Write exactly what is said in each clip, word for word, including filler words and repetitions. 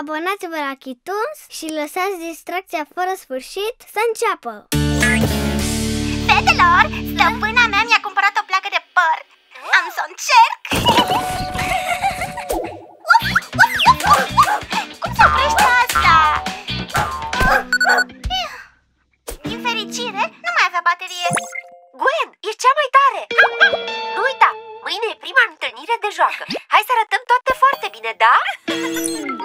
Abonați-vă la Kitoons și lăsați distracția fără sfârșit să înceapă! Fetelor, stăpâna mea mi-a cumpărat o placă de păr. Am să o încerc? Cum se oprește asta? Din fericire, nu mai avea baterie. Gwen, e cea mai tare! Nu uita! Mâine e prima întâlnire de joacă. Hai să arătăm toate foarte bine, da?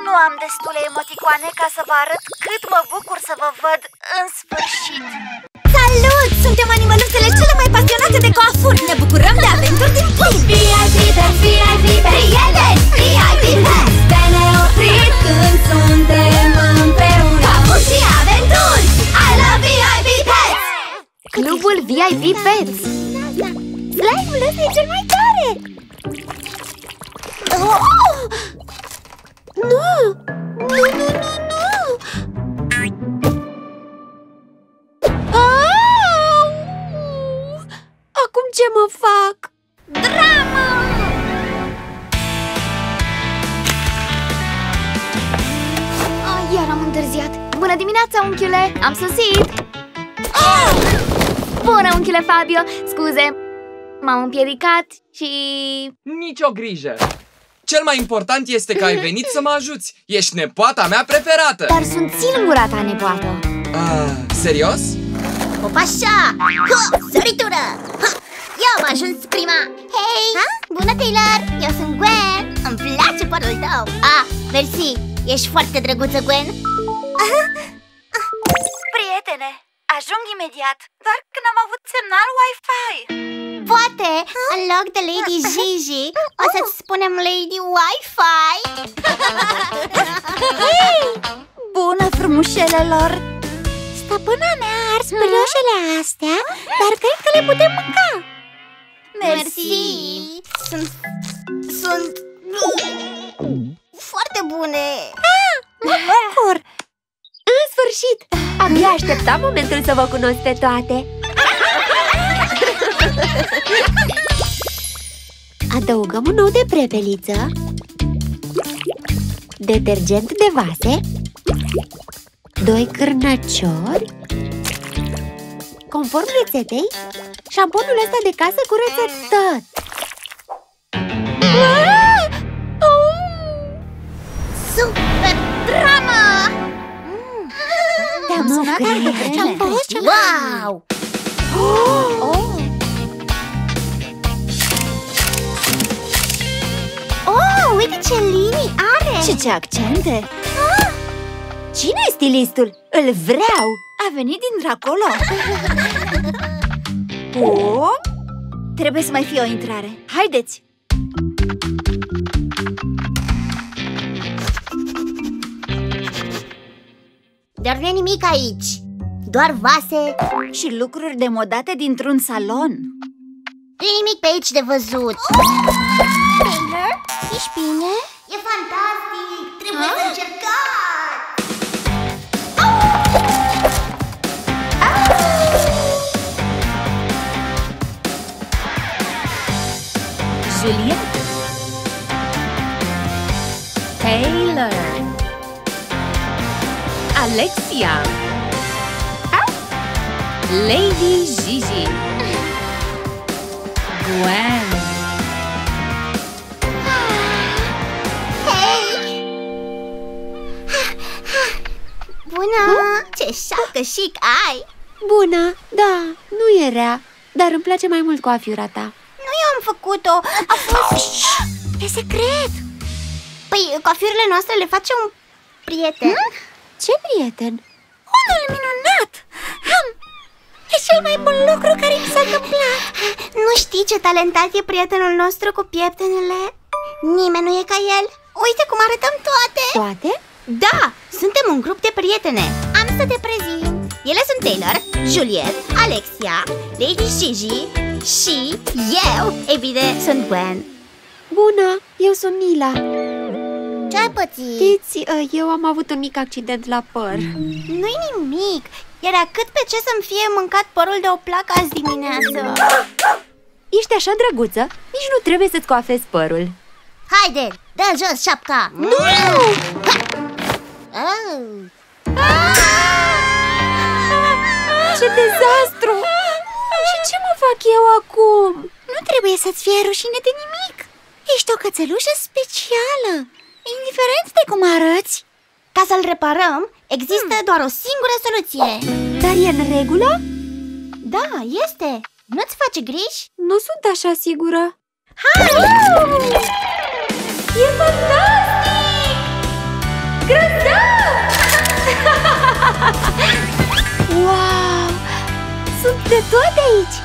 Nu am destule emoticoane ca să vă arăt cât mă bucur să vă văd în sfârșit. Salut! Suntem animăluțele cele mai pasionate de coafuri. Ne bucurăm de aventuri din plin. V I P Pets, V I P Pets, prieteni, V I P Pets. De neoprit când suntem împreună. Coafuri și aventuri, I love V I P Pets. Clubul V I P Pets. Slime-ul ăsta e cel mai tare! Oh! Nu! Nu, nu, nu, nu! Oh! Acum ce mă fac? Dramă! Ah, iar am întârziat! Bună dimineața, unchiule! Am sosit! Oh! Bună, unchiule Fabio! Scuze! M-am împiedicat și... Nici o grijă! Cel mai important este că ai venit să mă ajuți! Ești nepoata mea preferată! Dar sunt singura ta nepoată! Ah, serios? Opa așa! Ho! Săritură! Ha! Eu am ajuns prima! Hei! Ha? Bună, Taylor! Eu sunt Gwen! Îmi place părul tău! Ah, mersi! Ești foarte drăguță, Gwen! Prietene, ajung imediat, doar când am avut semnal Wi-Fi! Poate, în loc de Lady Gigi, o să-ți spunem Lady Wi-Fi. Hey! Bună, frumușelelor! Stăpâna mea a ars brioșele astea, dar cred că le putem mânca. Mersi! Sunt... sunt... foarte bune! Ah, mă bucur! În sfârșit! Abia așteptam momentul să vă cunosc pe toate! Adăugăm un ou de prepeliță, detergent de vase, doi cârnaciori, conform rețetei, șamponul ăsta de casă curăță tot. Super drama! Te-am sunat? Ce-am fost? Wow! Oh! Oh, uite ce linii are! Și ce accente! Ah! Cine e stilistul? Îl vreau! A venit dintr-acolo! Oh! Trebuie să mai fie o intrare! Haideți! Dar nu e nimic aici! Doar vase și lucruri demodate dintr-un salon. Nu-i nimic pe aici de văzut. Taylor, ești bine? E fantastic! Trebuie să încercați! Juliet? Taylor? Alexia? Lady Gigi, Gwen. Hei! Bună! Ce șapcă chic ai! Bună, da, nu e rea, dar îmi place mai mult coafiura ta. Nu eu am făcut-o, a fost... E secret! Păi, coafiurile noastre le face un prieten. Ce prieten? Unul minunat! E cel mai bun lucru care mi s-a întâmplat. Nu știi ce talentat e prietenul nostru cu pieptenele? Nimeni nu e ca el. Uite cum arătăm toate. Toate? Da, suntem un grup de prietene. Am să te prezint. Ele sunt Taylor, Juliet, Alexia, Lady Gigi și eu, evident, sunt Gwen. Bună, eu sunt Mila. Ce-ai pățit? Știți, eu am avut un mic accident la păr. Nu-i nimic. Era cât pe ce să-mi fie mâncat părul de o placă azi dimineață. Ești așa drăguță, nici nu trebuie să-ți coafezi părul. Haide, Dă jos șapca! Nu! Ce dezastru! Și ce mă fac eu acum? Nu trebuie să-ți fie rușine de nimic. Ești o cățelușă specială, indiferent de cum arăți. Ca să-l reparăm, există hmm. doar o singură soluție. Dar e în regulă? Da, este. Nu-ți face griji? Nu sunt așa sigură. Hai! E fantastic! Grăzav! Wow! Sunt de toate aici!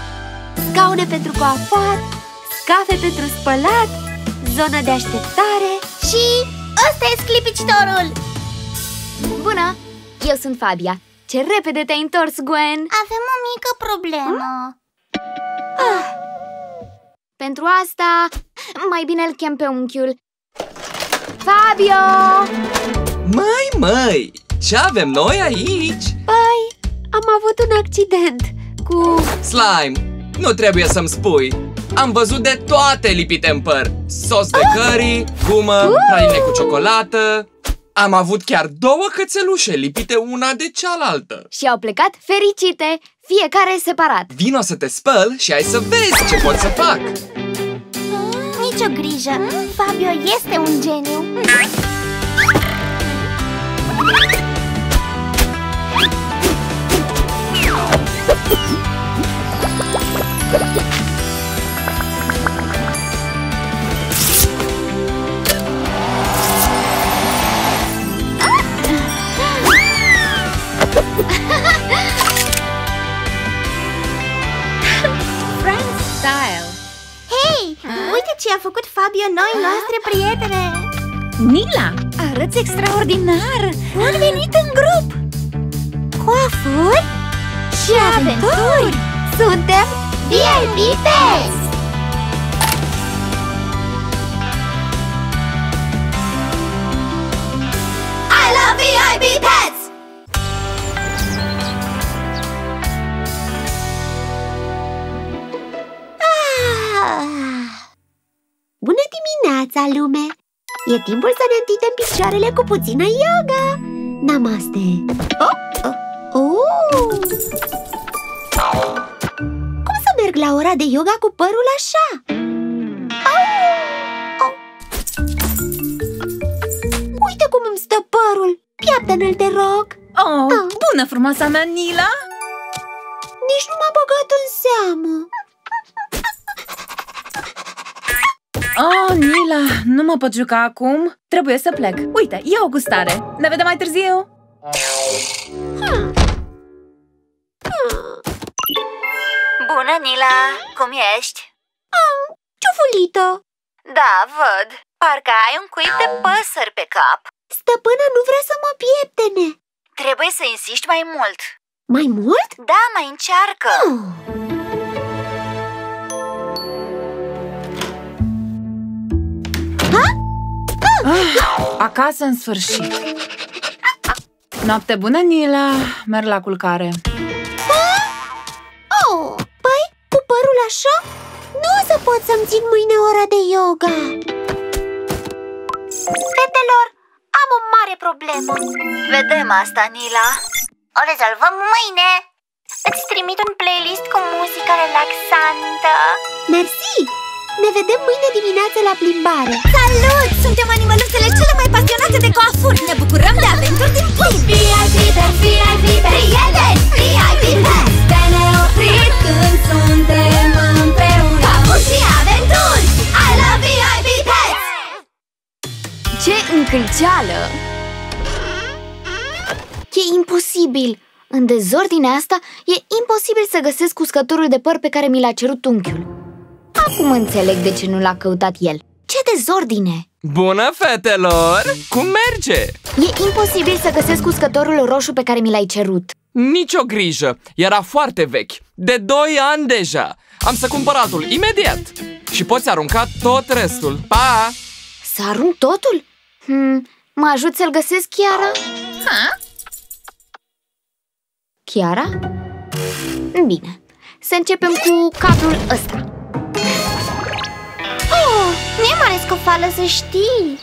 Scaune pentru coafat, scafe pentru spălat, zonă de așteptare și... ăsta e sclipicitorul! Bună! Eu sunt Fabia. Ce repede te-ai întors, Gwen! Avem o mică problemă. Ah. Pentru asta, mai bine îl chem pe unchiul. Fabio! Măi, măi! Ce avem noi aici? Păi, am avut un accident cu... Slime! Nu trebuie să-mi spui! Am văzut de toate lipite în păr! Sos de ah! curry, gumă, uh! praline cu ciocolată... Am avut chiar două cățelușe lipite una de cealaltă. Și au plecat fericite, fiecare separat. Vino să te spăl și ai să vezi ce pot să fac. Nici o grijă, Fabio este un geniu. Ce a făcut Fabio noi noastre prietene! Nila, arăți extraordinar! Am venit în grup! Coafuri și aventuri! Suntem V I P Pets! I love V I P Pets! Bună dimineața, lume! E timpul să ne întindem picioarele cu puțină yoga! Namaste! Oh, oh, oh. Cum să merg la ora de yoga cu părul așa? Oh, oh. Uite cum îmi stă părul! Piaptă-l, te rog! Oh, oh. Bună, frumoasa mea, Nila! Nici nu m-a băgat în seamă! Oh, Nila, nu mă pot juca acum. Trebuie să plec. Uite, e o gustare. Ne vedem mai târziu. Bună, Nila. Cum ești? Oh, ciufulită. Da, văd. Parcă ai un cuib de păsări pe cap. Stăpâna nu vrea să mă pieptene. Trebuie să insiști mai mult. Mai mult? Da, mai încearcă. Oh. Ah, acasă în sfârșit. Noapte bună, Nila. Merg la culcare. Oh, păi, cu părul așa? Nu o să pot să-mi țin mâine ora de yoga. Fetelor, am o mare problemă. Vedem asta, Nila. O rezolvăm mâine. Îți trimit un playlist cu muzică relaxantă. Mersi! Ne vedem mâine dimineață la plimbare. Salut! Suntem animăluțele cele mai pasionate de coafuri. Ne bucurăm de aventuri din plin. V I P Pets, V I P Pets, prieteni, V I P Pets. De neoprit când suntem împreună. Coafuri și aventuri, I love V I P Pets. Ce încălceală! E imposibil! În dezordinea asta, e imposibil să găsesc uscătorul de păr pe care mi l-a cerut unchiul. Acum înțeleg de ce nu l-a căutat el. Ce dezordine! Bună, fetelor! Cum merge? E imposibil să găsesc uscătorul roșu pe care mi l-ai cerut. Nicio grijă! Era foarte vechi. De doi ani deja. Am să cumpăr altul imediat. Și poți arunca tot restul. Pa! Să arunc totul? Hmm, mă ajut să-l găsesc, Chiara? Ha? Chiara? Bine. Să începem cu cablul ăsta. Oh, nu e mare scofală, să știi!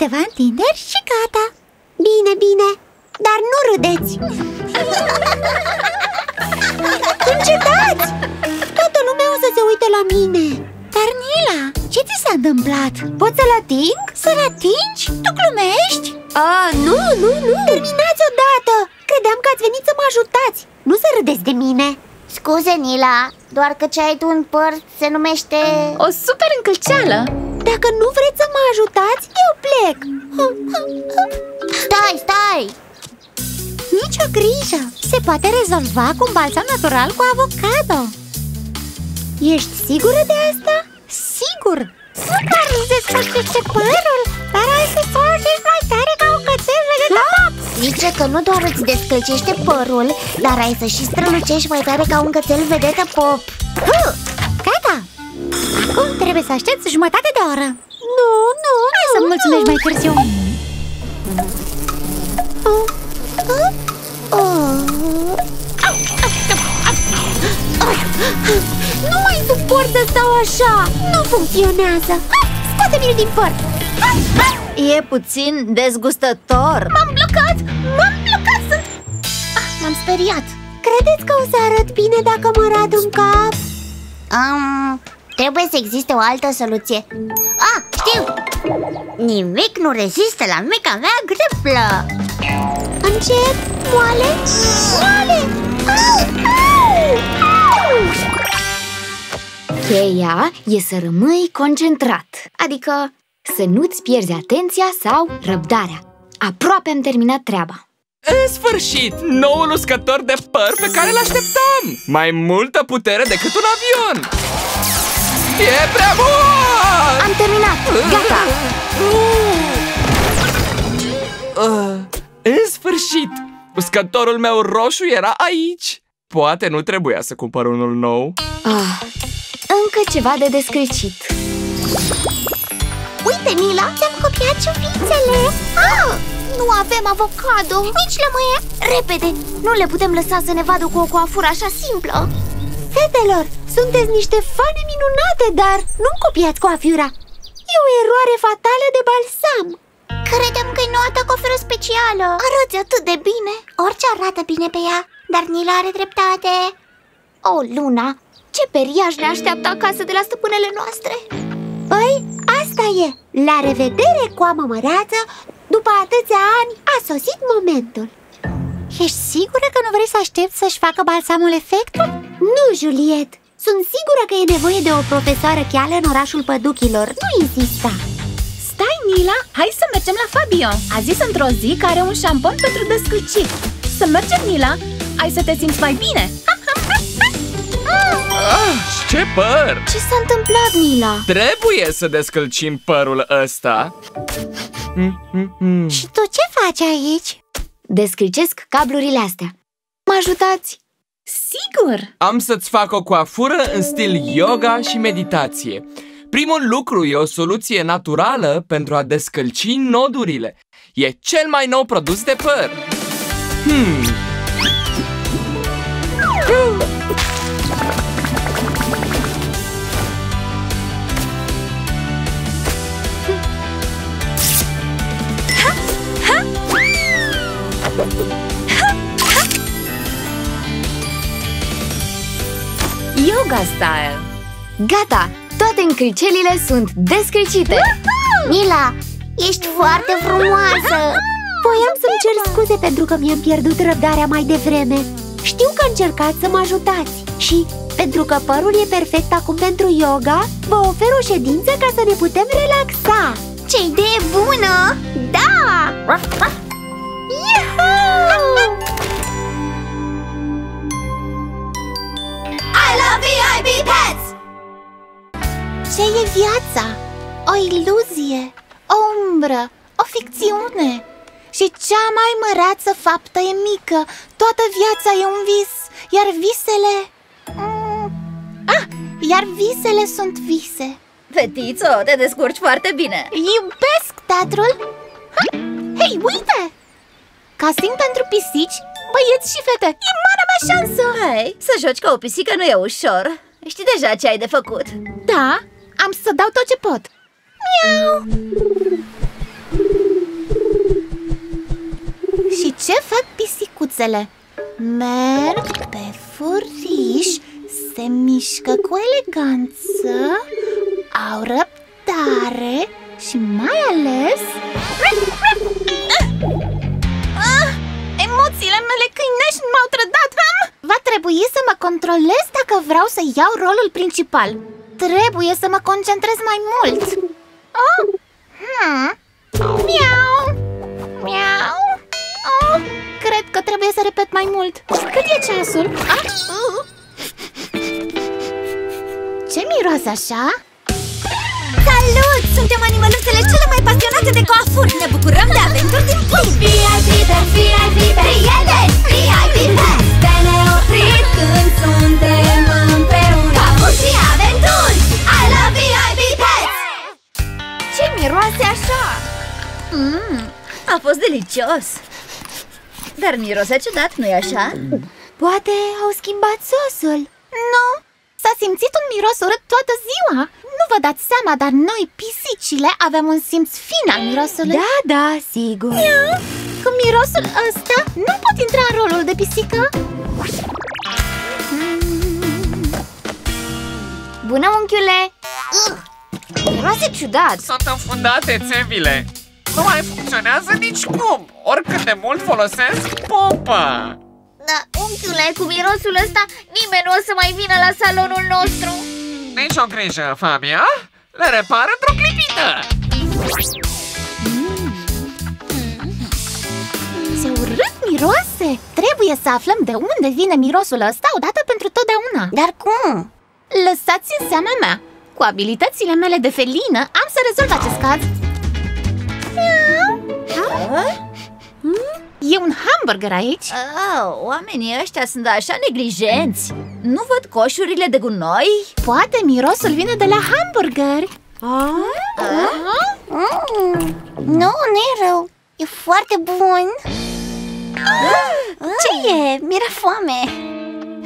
câteva întinderi și gata. Bine, bine, dar nu râdeți. Încetați! Toată lumea o să se uite la mine. Dar, Nila, ce ți s-a întâmplat? Poți să-l ating? Să-l atingi? Tu glumești? A, nu, nu, nu! Terminați odată! Credeam că ați venit să mă ajutați, nu să râdeți de mine. Scuze, Nila, doar că ce ai tu în păr se numește... o super încălceală. Dacă nu vreți să mă ajutați, eu plec. Stai, stai! Nici o grijă, se poate rezolva cu un balsam natural cu avocado. Ești sigură de asta? Sigur! Nu parizez că crește părul, dar ai să ești mai tare ca un cățel legat. Zice că nu doar îți descălcește părul, dar ai să și strălucești mai tare ca un cățel vedetă pop. Gata! Acum trebuie să aștepți jumătate de oră. Nu, nu, hai să-mi mulțumești mai târziu. Nu mai suport să stau așa. Nu funcționează. Scoate-mi-l din păr. E puțin dezgustător. M-am blocat, m-am blocat, sunt... ah, m-am speriat. Credeți că o să arăt bine dacă mă rad în cap? Um, trebuie să existe o altă soluție. Ah, știu! Nimic nu rezistă la mica mea greplă. Încep, moale, moale. Au, au, au. Cheia e să rămâi concentrat, adică să nu-ți pierzi atenția sau răbdarea. Aproape am terminat treaba. În sfârșit, noul uscător de păr pe care l-așteptam! Mai multă putere decât un avion! E prea bun! Am terminat! Gata! Uh, în sfârșit, uscătorul meu roșu era aici! Poate nu trebuia să cumpăr unul nou. Ah, încă ceva de descălcit. Uite, Nila, ți-am copiat ciufițele. Ah, nu avem avocado, nici lămâie. Repede, nu le putem lăsa să ne vadă cu o coafură așa simplă. Fetelor, sunteți niște fane minunate, dar nu-mi copiați coafura. E o eroare fatală de balsam. Credem că e noua ta coafură specială. Arăți atât de bine. Orice arată bine pe ea, dar Nila are dreptate. O, Luna, ce periaj ne așteaptă acasă de la stăpânele noastre. Păi, asta e! La revedere, coamă măreață! După atâția ani, a sosit momentul! Ești sigură că nu vrei să aștepți să-și facă balsamul efectul? Nu, Juliet! Sunt sigură că e nevoie de o profesoară cheală în orașul păduchilor, nu insista! Stai, Nila! Hai să mergem la Fabio! A zis într-o zi că are un șampon pentru descălcit! Să mergem, Nila! Ai să te simți mai bine! Ha, ha, ha, ha. Ah, ce păr! Ce s-a întâmplat, Nila? Trebuie să descălcim părul ăsta. mm, mm, mm. Și tu ce faci aici? Descălcesc cablurile astea. Mă ajutați? Sigur! Am să-ți fac o coafură în stil yoga și meditație. Primul lucru e o soluție naturală pentru a descălci nodurile. E cel mai nou produs de păr. Hmm. Yoga style. Gata! Toate încălcelile sunt descălcite. Nila, ești foarte frumoasă! Voiam să-mi cer scuze pentru că mi-am pierdut răbdarea mai devreme. Știu că încercați să mă ajutați. Și pentru că părul e perfect acum pentru yoga, vă ofer o ședință ca să ne putem relaxa. Ce idee bună! Da! Iuhu! I love V I P Pets! Ce e viața? O iluzie, o umbră, o ficțiune. Și cea mai măreață faptă e mică. Toată viața e un vis, iar visele... Mm. Ah, iar visele sunt vise. Fetițo, te descurci foarte bine. Iubesc teatrul. Hei, uite! Casting pentru pisici, băieți și fete. E marea mea șansă! Hai, să joci ca o pisică nu e ușor. Știi deja ce ai de făcut. Da, am să dau tot ce pot. Miau! pixele. Merg pe furiș, se mișcă cu eleganță, au răbdare și mai ales... Ah, emoțiile mele câinești m-au trădat! Va trebui să mă controlez dacă vreau să iau rolul principal. Trebuie să mă concentrez mai mult. Oh. Hmm. Miau! Miau! Oh. Cred că trebuie să repet mai mult. Cât e ceasul? Ah. Uh. Ce miroase așa? Salut! Suntem animăluțele cele mai pasionate de coafuri. Ne bucurăm de aventuri din plin. V I P Pets, V I P Pets, prieteni, V I P Pets. De neoprit când suntem împreună. Coafuri și aventuri, I love V I P Pets. Ce miroase așa? Mm, a fost delicios. Dar mirosea ciudat, nu-i așa? Poate au schimbat sosul. Nu, s-a simțit un miros urât toată ziua. Nu vă dați seama, dar noi, pisicile, avem un simț fin al mirosului. Da, da, sigur. Cu mirosul ăsta nu pot intra în rolul de pisică. Bună, unchiule! Miroase ciudat. Sunt înfundate țevile. Nu mai funcționează nicicum. Oricât de mult folosesc pompa. Da, unchiule, cu mirosul ăsta nimeni nu o să mai vină la salonul nostru. Nici o grijă, Fabia. Le repar într-o clipită. Mm. Ce urât miroase! Trebuie să aflăm de unde vine mirosul ăsta odată pentru totdeauna. Dar cum? Lăsați în seama mea. Cu abilitățile mele de felină am să rezolv acest caz. E un hamburger aici? Oh, oamenii ăștia sunt așa neglijenți. Nu văd coșurile de gunoi? Poate mirosul vine de la hamburger. Nu, nu e rău. E foarte bun. Ce e? Mi-era foame.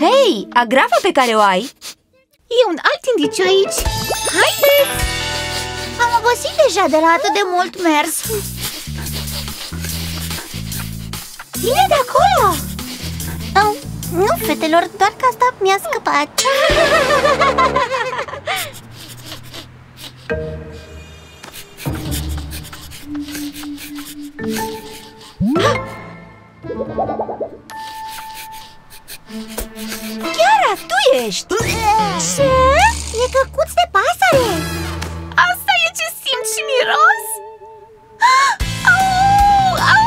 Hei, agrafa pe care o ai? E un alt indiciu aici. Haideți! Am obosit deja de la atât de mult mers. Vine de acolo! Oh, nu, fetelor, doar că asta mi-a scăpat. Chiara, tu ești! Ce? E căcuț de pasăre! Asta e ce simt și miros? Au, au!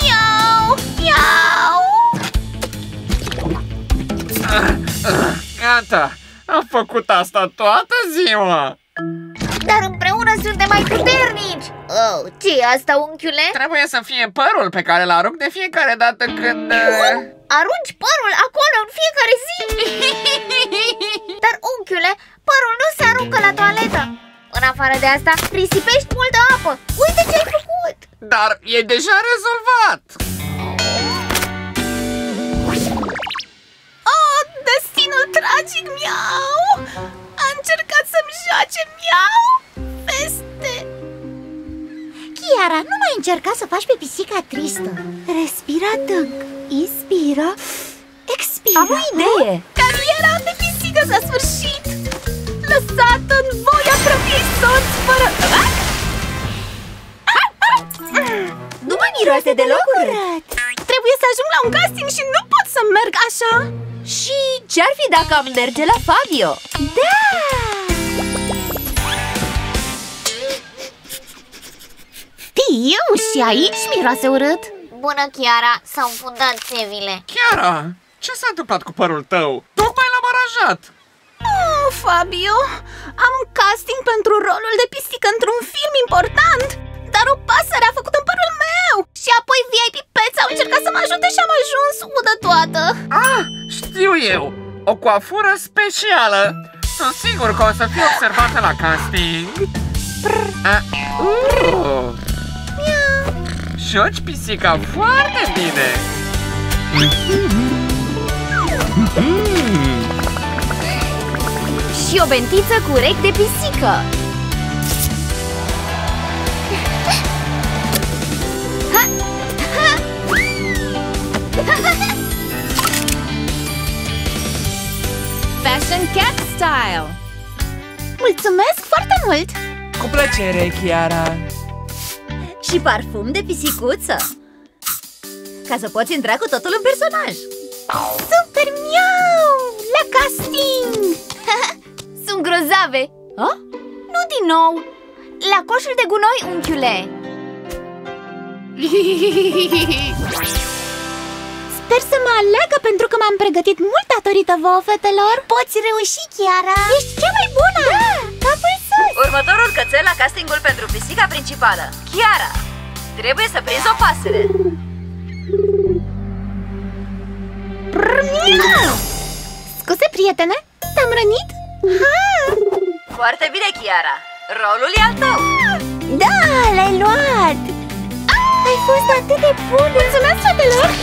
Miau! Miau! Gata! Am făcut asta toată ziua! Dar împreună suntem mai puternici! Oh, ce e asta, unchiule? Trebuie să fie părul pe care l-arunc de fiecare dată când... Arunci părul acolo în fiecare zi! Dar, unchiule, părul nu se aruncă la toaletă! În afară de asta, risipești multă apă! Uite ce-ai făcut! Dar e deja rezolvat! Oh, destinul tragic, miau! A încercat să-mi joace, miau! Peste! Chiara, nu mai încerca să faci pe pisica tristă. Respira adânc, inspira, expira. Am o idee! Cariera de pisică s-a sfârșit! Lăsată în voia propriei soț fără... Nu mă miroase deloc urât. Trebuie să ajung la un casting și nu pot să merg așa. Și ce-ar fi dacă am merge la Fabio? Da! Tiu, și aici miroase urât. Bună, Chiara, s-au înfundat țevile. Chiara, ce s-a întâmplat cu părul tău? Tocmai l-am aranjat. Oh, Fabio, am un casting pentru rolul de pisică într-un film important. Dar o pasăre a făcut în părul meu. Și apoi V I P Pets au încercat să mă ajute și am ajuns udă toată. Ah, știu eu, o coafură specială. Sunt sigur că o să fie observată la casting. Joci pisica foarte bine. Și o bentiță cu urechi de pisică. Style! Mulțumesc foarte mult! Cu plăcere, Chiara! Și parfum de pisicuță! Ca să poți intra cu totul în personaj! Super miau! La casting! Sunt grozave! Oh? Nu din nou! La coșul de gunoi, unchiule! Sper să mă aleagă pentru că m-am pregătit mult datorită vouă, fetelor! Poți reuși, Chiara! Ești cea mai bună! Da! Capul sus! Următorul cățel la castingul pentru pisica principală, Chiara! Trebuie să prinzi o pasăre! Scuze, prietene! Te-am rănit? Ha! Foarte bine, Chiara! Rolul e al tău! Da, l-ai luat! Ai fost atât de bună! Mulțumesc, fetelor!